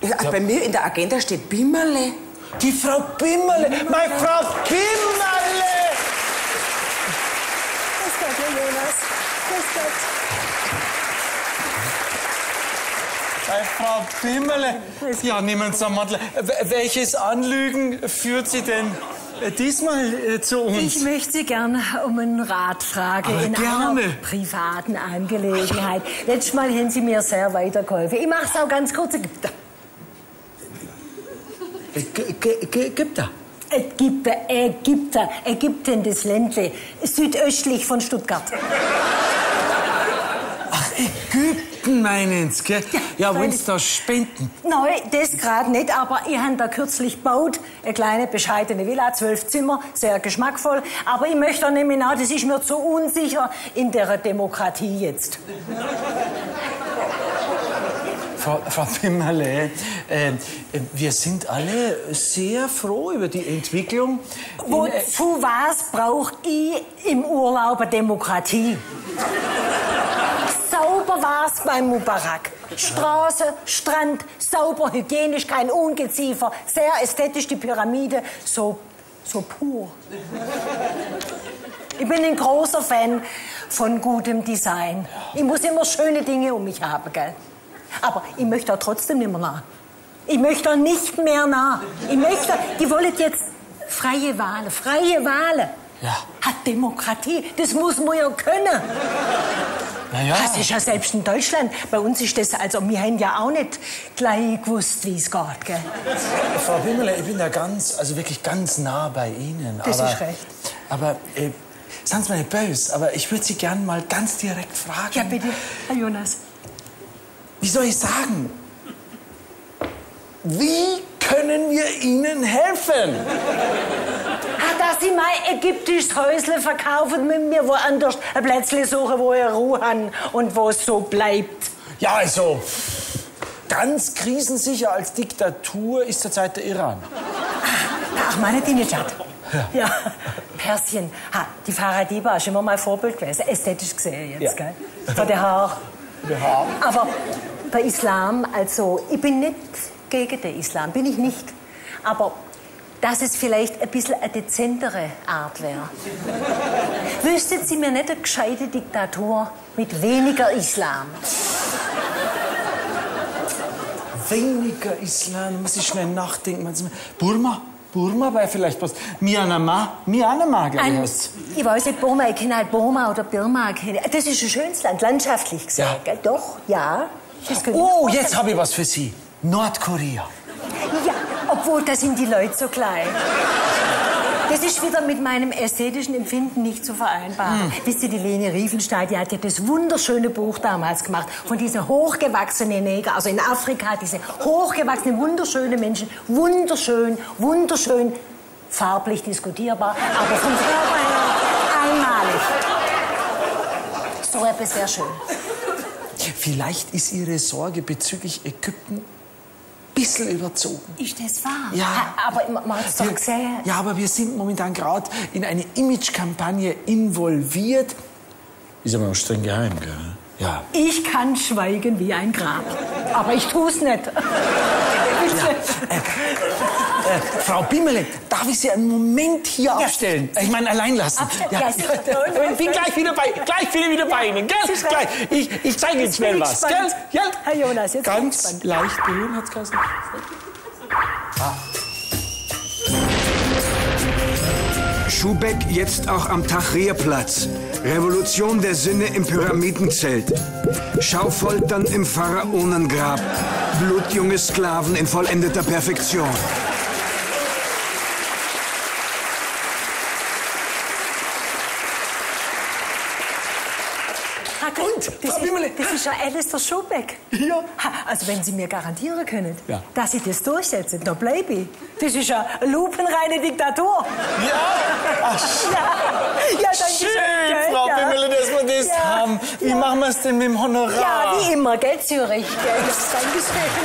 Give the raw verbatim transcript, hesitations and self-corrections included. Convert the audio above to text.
Ja, bei mir in der Agenda steht Bimmerle. Die Frau Bimmerle, meine Frau Bimmerle! Grüß Gott, Herr Jonas. Grüß Gott. Meine Frau Bimmerle. Ja, nehmen Sie Mantel. Welches Anliegen führt Sie denn diesmal zu uns? Ich möchte Sie gerne um einen Rat fragen. Aber in gerne. einer privaten Angelegenheit. Letztes Mal haben Sie mir sehr weitergeholfen. Ich mache es auch ganz kurz. Ägypter. Ägypter, Ägypter, Ägypten, das Ländle, südöstlich von Stuttgart. Ach, Ägypten meinen Sie, gell? Ja, ja wollen Sie da spenden? Nein, das gerade nicht, aber ich habe da kürzlich gebaut, eine kleine bescheidene Villa, zwölf Zimmer, sehr geschmackvoll. Aber ich möchte da nämlich auch, das ist mir zu unsicher in der Demokratie jetzt. Frau, Frau Bimmerle, äh, wir sind alle sehr froh über die Entwicklung. Wozu was brauche ich im Urlaub eine Demokratie? Sauber war's beim Mubarak. Straße, Strand, sauber, hygienisch, kein Ungeziefer, sehr ästhetisch die Pyramide, so, so pur. Ich bin ein großer Fan von gutem Design. Ich muss immer schöne Dinge um mich haben, gell? Aber ich möchte auch trotzdem nicht mehr nah. Ich möchte auch nicht mehr nah. Ich möchte, die wollen jetzt freie Wahlen, freie Wahlen. Ja. Hat Demokratie, das muss man ja können. Na ja. Das ist ja selbst in Deutschland. Bei uns ist das, also wir haben ja auch nicht gleich gewusst, wie es geht, gell? Frau Bimmerle, ich bin da ganz, also wirklich ganz nah bei Ihnen. Das aber, ist recht. Aber, äh, seien Sie mir nicht böse, aber ich würde Sie gerne mal ganz direkt fragen. Ja, bitte, Herr Jonas. Wie soll ich sagen? Wie können wir Ihnen helfen? Ah, dass Sie mein ägyptisches Häusle verkaufen, mit mir woanders ein Plätzchen suchen, wo ich Ruhe habe und wo es so bleibt. Ja, also, ganz krisensicher als Diktatur ist zurzeit der Iran. Ach, meine Dinejad. Ja. ja, Persien. Ha, die Faradiba ist immer mein Vorbild gewesen. Ästhetisch gesehen jetzt, ja. gell? Von der Haar. Aber der Islam, also ich bin nicht gegen den Islam, bin ich nicht. Aber dass es vielleicht ein bisschen eine dezentere Art wäre. Wüssten Sie mir nicht eine gescheite Diktatur mit weniger Islam? Weniger Islam, muss ich schnell nachdenken. Burma? Burma wäre vielleicht was. Myanmar, Myanmar, glaube ich. Heißt. Ich weiß nicht, Burma, ich kenne halt Burma oder Birma. Das ist ein schönes Land, landschaftlich gesagt. Ja. Doch, ja. Oh, jetzt habe ich was für Sie. Nordkorea. Ja, obwohl, da sind die Leute so klein. Das ist wieder mit meinem ästhetischen Empfinden nicht zu vereinbaren. Hm. Wisst ihr, die Lene Riefenstahl, die hat ja das wunderschöne Buch damals gemacht von diesen hochgewachsenen Neger, also in Afrika, diese hochgewachsenen, wunderschönen Menschen, wunderschön, wunderschön, farblich diskutierbar, aber vom Körper her einmalig. So etwas sehr schön. Vielleicht ist Ihre Sorge bezüglich Ägypten bisschen überzogen. Ist das wahr? Ja. Aber man hat es doch gesehen. Ja, aber wir sind momentan gerade in eine Image-Kampagne involviert. Ist aber noch streng geheim, gell? Ja. Ich kann schweigen wie ein Grab. Aber ich tue es nicht. Ja. Äh, äh, Frau Bimmerle, darf ich Sie einen Moment hier ja. aufstellen? Ich meine, allein lassen. Abstellen. Ja. Ja, ich ja. bin gleich wieder bei, gleich wieder wieder ja. bei Ihnen. Gleich. Ich, ich zeige Ihnen schnell was. Gell? Ja. Herr Jonas, jetzt ganz bin ich leicht gehören hat's geheißen. Ah. Schubeck jetzt auch am Tahrirplatz. Revolution der Sinne im Pyramidenzelt. Schaufoltern im Pharaonengrab. Blutjunge Sklaven in vollendeter Perfektion. Und, Frau Bimmerle, das ist ja Alistair Schupeck. Ja. Also wenn Sie mir garantieren können, ja. dass ich das durchsetze, da bleibe ich. Das ist ja lupenreine Diktatur. Ja. Ach, ja. ja schön, schön, Frau ja. Bimmerle, dass wir das ja. haben. Wie ja. machen wir es denn mit dem Honorar? Ja, wie immer, gell, Zürich. Gell? Dankeschön.